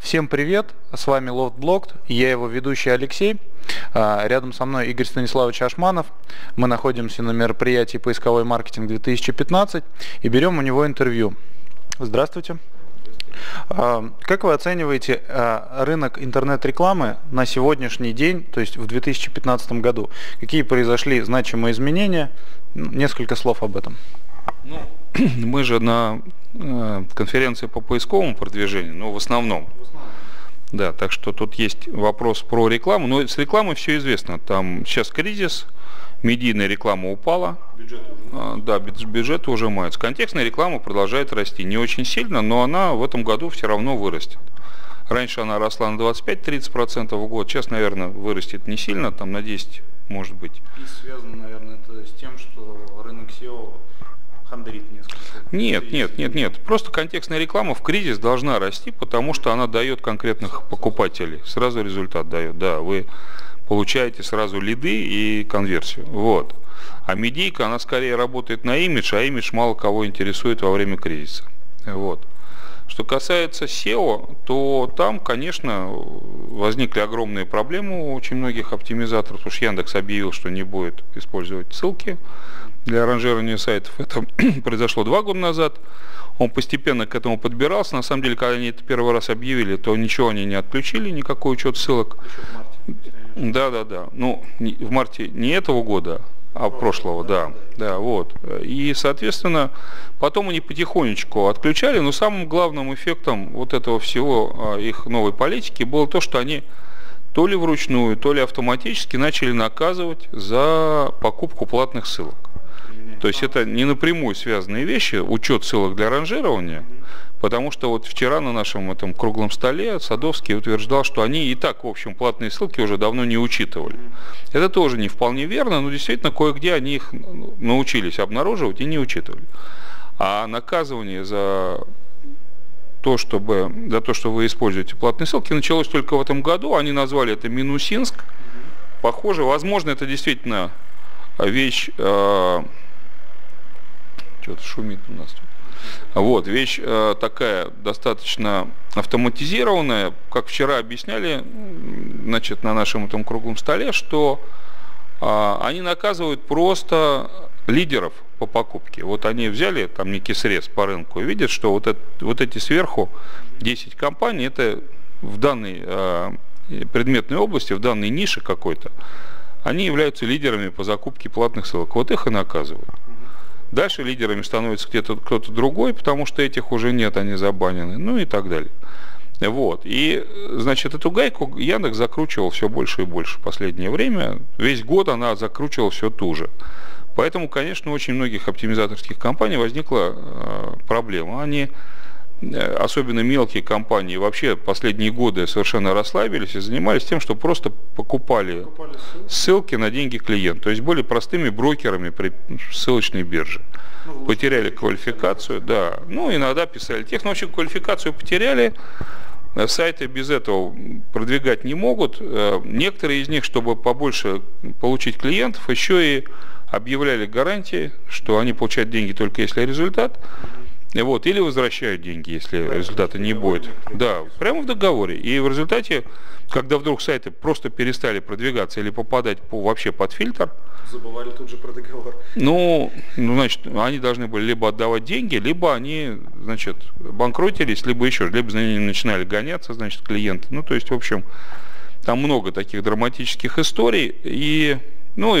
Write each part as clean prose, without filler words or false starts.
Всем привет, с вами LoftBlog, я его ведущий Алексей, рядом со мной Игорь Станиславович Ашманов. Мы находимся на мероприятии «Поисковый маркетинг 2015» и берем у него интервью. Здравствуйте. Как вы оцениваете рынок интернет-рекламы на сегодняшний день, то есть в 2015 году? Какие произошли значимые изменения? Несколько слов об этом. Ну, мы же на конференции по поисковому продвижению, но в основном. Да, так что тут есть вопрос про рекламу, но с рекламой все известно. Там сейчас кризис, медийная реклама упала, бюджеты ужимаются. Контекстная реклама продолжает расти. Не очень сильно, но она в этом году все равно вырастет. Раньше она росла на 25-30% в год, сейчас, наверное, вырастет не сильно, там на 10%, может быть. И связано, наверное, это с тем, что рынок SEO... Нет. Просто контекстная реклама в кризис должна расти, потому что она дает конкретных покупателей. Сразу результат дает. Да, вы получаете сразу лиды и конверсию. Вот. А медийка, она скорее работает на имидж, а имидж мало кого интересует во время кризиса. Вот. Что касается SEO, то там, конечно, возникли огромные проблемы у очень многих оптимизаторов. Уж Яндекс объявил, что не будет использовать ссылки для ранжирования сайтов. Это произошло 2 года назад. Он постепенно к этому подбирался. На самом деле, когда они это первый раз объявили, то ничего они не отключили, никакой учет ссылок. Да. Ну, в марте не этого года, а прошлого, да, вот. И, соответственно, потом они потихонечку отключали, но самым главным эффектом вот этого всего их новой политики было то, что они то ли вручную, то ли автоматически начали наказывать за покупку платных ссылок. То есть это не напрямую связанные вещи, учет ссылок для ранжирования, потому что вот вчера на нашем этом круглом столе Садовский утверждал, что они и так, в общем, платные ссылки уже давно не учитывали. Это тоже не вполне верно, но действительно кое-где они их научились обнаруживать и не учитывали. А наказывание за то, что вы используете платные ссылки, началось только в этом году. Они назвали это Минусинск. Похоже, возможно, это действительно вещь... Что-то шумит у нас тут. Вот, вещь такая достаточно автоматизированная, как вчера объясняли, значит, на нашем этом круглом столе, что они наказывают просто лидеров по покупке. Вот они взяли там некий срез по рынку и видят, что вот эти сверху 10 компаний, это в данной предметной области, в данной нише какой-то, они являются лидерами по закупке платных ссылок. Вот их и наказывают. Дальше лидерами становится где-то кто-то другой, потому что этих уже нет, они забанены, ну и так далее. Вот. И, значит, эту гайку Яндекс закручивал все больше и больше в последнее время. Весь год она закручивала все ту же. Поэтому, конечно, у очень многих оптимизаторских компаний возникла проблема. Они, особенно мелкие компании, вообще последние годы совершенно расслабились и занимались тем, что просто покупали ссылки на деньги клиента, то есть были простыми брокерами при ссылочной бирже. Ну, потеряли квалификацию, да, ну иногда писали текст, но вообще квалификацию потеряли, сайты без этого продвигать не могут. Некоторые из них, чтобы побольше получить клиентов, еще и объявляли гарантии, что они получают деньги только если результат. Вот, или возвращают деньги, если результата не будет. Да, прямо в договоре. И в результате, когда вдруг сайты просто перестали продвигаться или попадать вообще под фильтр, забывали тут же про договор. Ну, значит, они должны были либо отдавать деньги, либо они, значит, банкротились, либо еще, либо за ними начинали гоняться, значит, клиенты. Ну, то есть, в общем, там много таких драматических историй. И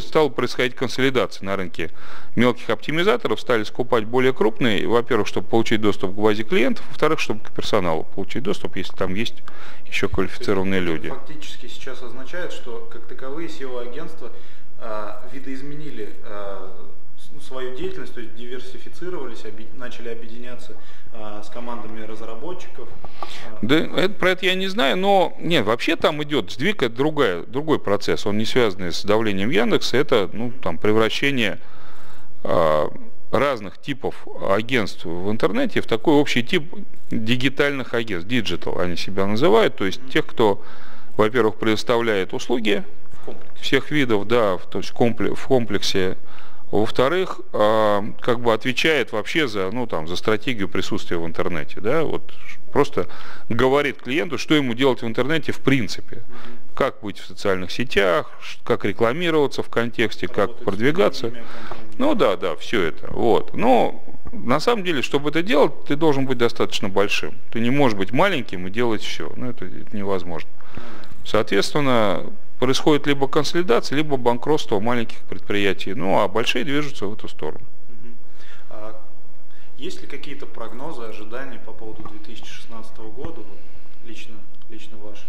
стала происходить консолидация на рынке. Мелких оптимизаторов стали скупать более крупные, во-первых, чтобы получить доступ к базе клиентов, во-вторых, чтобы к персоналу получить доступ, если там есть еще квалифицированные люди. Фактически сейчас означает, что как таковые SEO-агентства видоизменили свою деятельность, то есть диверсифицировались, начали объединяться с командами разработчиков. Про это я не знаю, но нет, вообще там идет сдвиг, это другой процесс, он не связанный с давлением Яндекса, это превращение разных типов агентств в интернете в такой общий тип дигитальных агентств, digital они себя называют, то есть тех, кто, во-первых, предоставляет услуги всех видов, да, то есть в комплексе Во-вторых, как бы отвечает вообще за, ну, там, за стратегию присутствия в интернете. Да? Вот просто говорит клиенту, что ему делать в интернете в принципе. Как быть в социальных сетях, как рекламироваться в контексте, как продвигаться. Ну да, все это. Вот. Но на самом деле, чтобы это делать, ты должен быть достаточно большим. Ты не можешь быть маленьким и делать все. Ну, это невозможно. Соответственно, происходит либо консолидация, либо банкротство маленьких предприятий. Ну, а большие движутся в эту сторону. А есть ли какие-то прогнозы, ожидания по поводу 2016 года, лично ваши?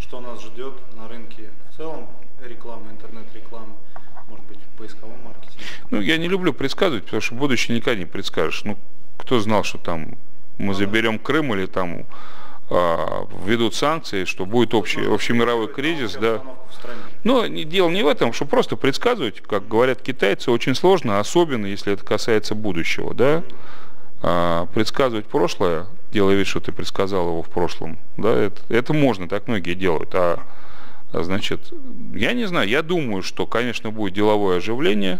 Что нас ждет на рынке в целом рекламы, интернет-рекламы, может быть, в поисковом маркетинге? Ну, я не люблю предсказывать, потому что будущее никогда не предскажешь. Ну, кто знал, что там мы заберем Крым или там... введут санкции, что будет общемировой кризис. Да. Но дело не в этом, что просто предсказывать, как говорят китайцы, очень сложно, особенно если это касается будущего. Да? Предсказывать прошлое, делая вид, что ты предсказал его в прошлом, да? это можно, так многие делают. Значит, я не знаю, я думаю, что, конечно, будет деловое оживление,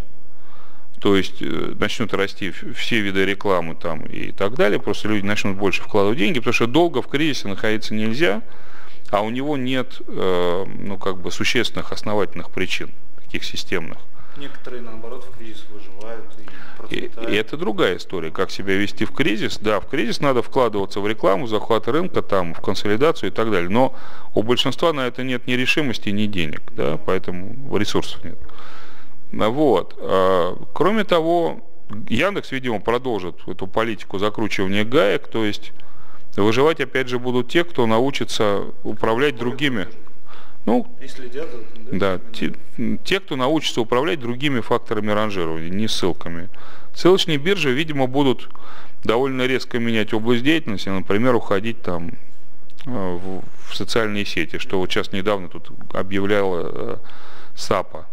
то есть начнут расти все виды рекламы там и так далее, просто люди начнут больше вкладывать деньги, потому что долго в кризисе находиться нельзя, а у него нет ну, как бы существенных основательных причин, таких системных. Некоторые, наоборот, в кризис выживают и процветают. И это другая история, как себя вести в кризис. Да, в кризис надо вкладываться в рекламу, захват рынка, там, в консолидацию и так далее, но у большинства на это нет ни решимости, ни денег, да, поэтому ресурсов нет. Вот. Кроме того, Яндекс, видимо, продолжит эту политику закручивания гаек, то есть выживать опять же будут те, кто научится управлять другими. Ну, да, те, кто научится управлять другими факторами ранжирования, не ссылками. Ссылочные биржи, видимо, будут довольно резко менять область деятельности, например, уходить там в социальные сети, что вот сейчас недавно тут объявляла САПа.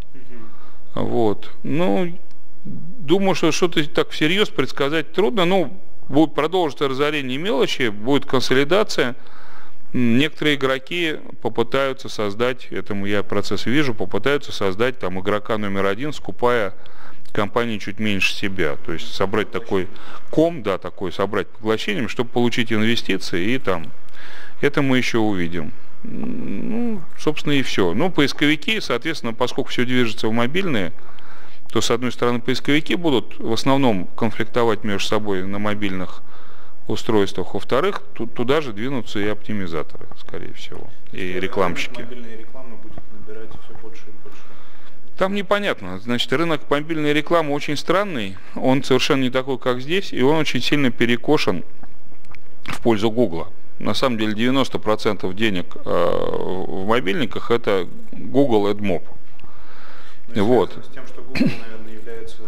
Вот. Ну, думаю, что что-то так всерьез предсказать трудно. Ну, будет продолжиться разорение мелочи, будет консолидация. Некоторые игроки попытаются создать, этому я процесс вижу, попытаются создать там игрока номер один, скупая компании чуть меньше себя. То есть собрать такой ком, да, такой собрать поглощением, чтобы получить инвестиции, и там это мы еще увидим. Ну, собственно, и все. Ну, поисковики, соответственно, поскольку все движется в мобильные, то, с одной стороны, поисковики будут в основном конфликтовать между собой на мобильных устройствах. Во-вторых, туда же двинутся и оптимизаторы, скорее всего, и рекламщики. Мобильная реклама будет набирать все больше и больше. Там непонятно. Значит, рынок мобильной рекламы очень странный, он совершенно не такой, как здесь, и он очень сильно перекошен в пользу Гугла. На самом деле 90% денег в мобильниках это Google AdMob. Вот. С тем, что Google, наверное, является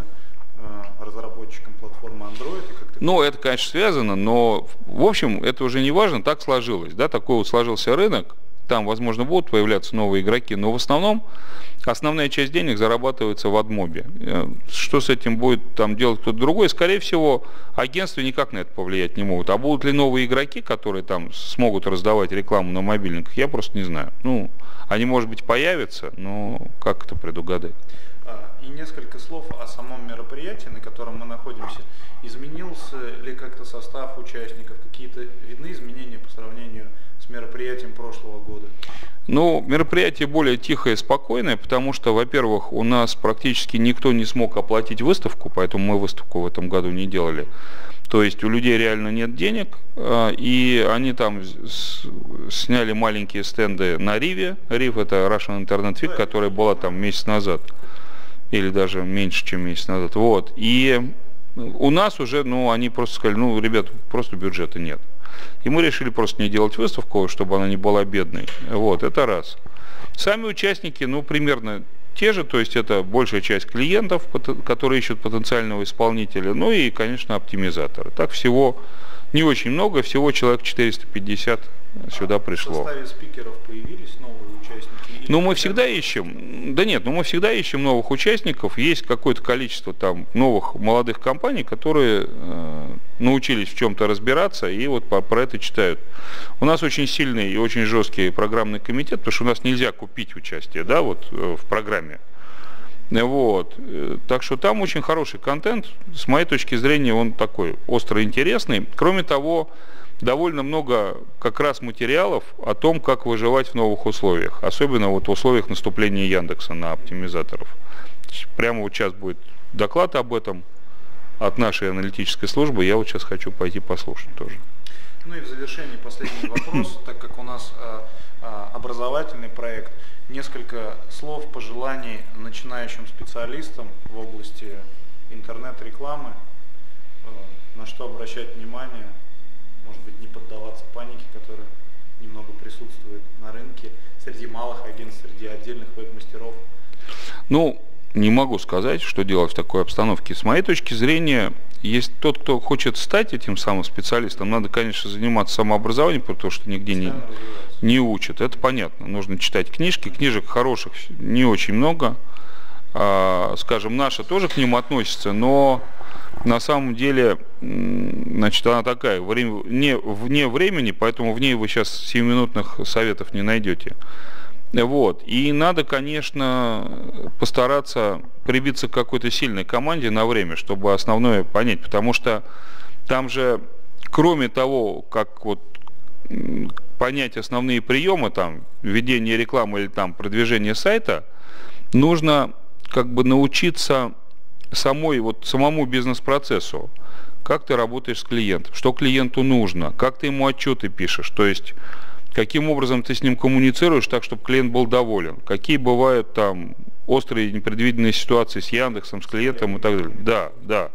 разработчиком платформы Android. Ну, это, конечно, связано, но в общем это уже не важно, так сложилось. Да? Такой вот сложился рынок, там, возможно, будут появляться новые игроки, но в основном основная часть денег зарабатывается в AdMob'е. Что с этим будет там делать кто-то другой? Скорее всего, агентства никак на это повлиять не могут. А будут ли новые игроки, которые там смогут раздавать рекламу на мобильниках, я просто не знаю. Ну, они, может быть, появятся, но как это предугадать? И несколько слов о самом мероприятии, на котором мы находимся. Изменился ли как-то состав участников? Какие-то видны изменения по сравнению с мероприятием прошлого года? Ну, мероприятие более тихое и спокойное, потому что, во-первых, у нас практически никто не смог оплатить выставку, поэтому мы выставку в этом году не делали. То есть у людей реально нет денег, и они там сняли маленькие стенды на Риве. Рив – это Russian Internet Week, которая была там месяц назад, или даже меньше, чем месяц назад. Вот. И у нас уже, ну, они просто сказали, ну, ребят, просто бюджета нет. И мы решили просто не делать выставку, чтобы она не была бедной. Вот, это раз. Сами участники, ну, примерно те же, то есть это большая часть клиентов, которые ищут потенциального исполнителя, ну и, конечно, оптимизаторы. Так всего не очень много, всего человек 450 сюда пришло. В составе спикеров появились новые участники? Ну, мы всегда ищем, да нет, ну, мы всегда ищем новых участников, есть какое-то количество там новых молодых компаний, которые научились в чем-то разбираться и вот про это читают. У нас очень сильный и очень жесткий программный комитет, потому что у нас нельзя купить участие, да, вот в программе. Вот. Так что там очень хороший контент, с моей точки зрения он такой остро интересный. Кроме того, довольно много как раз материалов о том, как выживать в новых условиях, особенно вот в условиях наступления Яндекса на оптимизаторов. Прямо вот сейчас будет доклад об этом от нашей аналитической службы, я вот сейчас хочу пойти послушать тоже. Ну и в завершении последний вопрос, так как у нас образовательный проект, несколько слов, пожеланий начинающим специалистам в области интернет-рекламы, на что обращать внимание, может быть, не поддаваться панике, которая немного присутствует на рынке среди малых агентств, среди отдельных веб-мастеров. Ну, не могу сказать, что делать в такой обстановке. С моей точки зрения, есть тот, кто хочет стать этим самым специалистом, надо, конечно, заниматься самообразованием, потому что нигде не учат. Это понятно. Нужно читать книжки. Книжек хороших не очень много. Скажем, наша тоже к ним относится, но на самом деле, значит, она такая, вне времени, поэтому в ней вы сейчас сиюминутных советов не найдете. Вот. И надо, конечно, постараться прибиться к какой-то сильной команде на время, чтобы основное понять, потому что там же, кроме того, как вот понять основные приемы, там, ведение рекламы или там продвижение сайта, нужно как бы научиться самому бизнес-процессу, как ты работаешь с клиентом, что клиенту нужно, как ты ему отчеты пишешь, то есть каким образом ты с ним коммуницируешь так, чтобы клиент был доволен, какие бывают там острые непредвиденные ситуации с Яндексом, с клиентом и так далее. Да, да.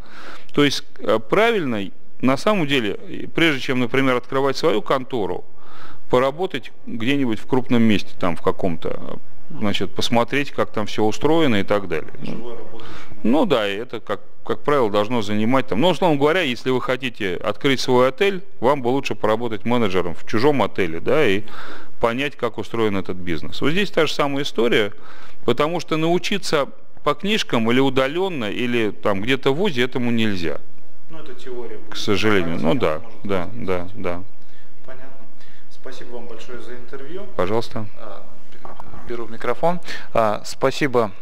То есть правильно, на самом деле, прежде чем, например, открывать свою контору, поработать где-нибудь в крупном месте, там в каком-то, значит, посмотреть, как там все устроено и так далее. Ну да, и это, как правило, должно занимать там. Но, условно говоря, если вы хотите открыть свой отель, вам бы лучше поработать менеджером в чужом отеле, да, и понять, как устроен этот бизнес. Вот здесь та же самая история, потому что научиться по книжкам или удаленно, или там где-то в ВУЗе этому нельзя. Ну, это теория. К сожалению. Ну да, да, да, да. Понятно. Спасибо вам большое за интервью. Пожалуйста. Беру микрофон. Спасибо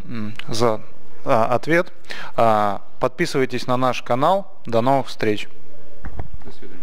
за ответ. Подписывайтесь на наш канал. До новых встреч. До свидания.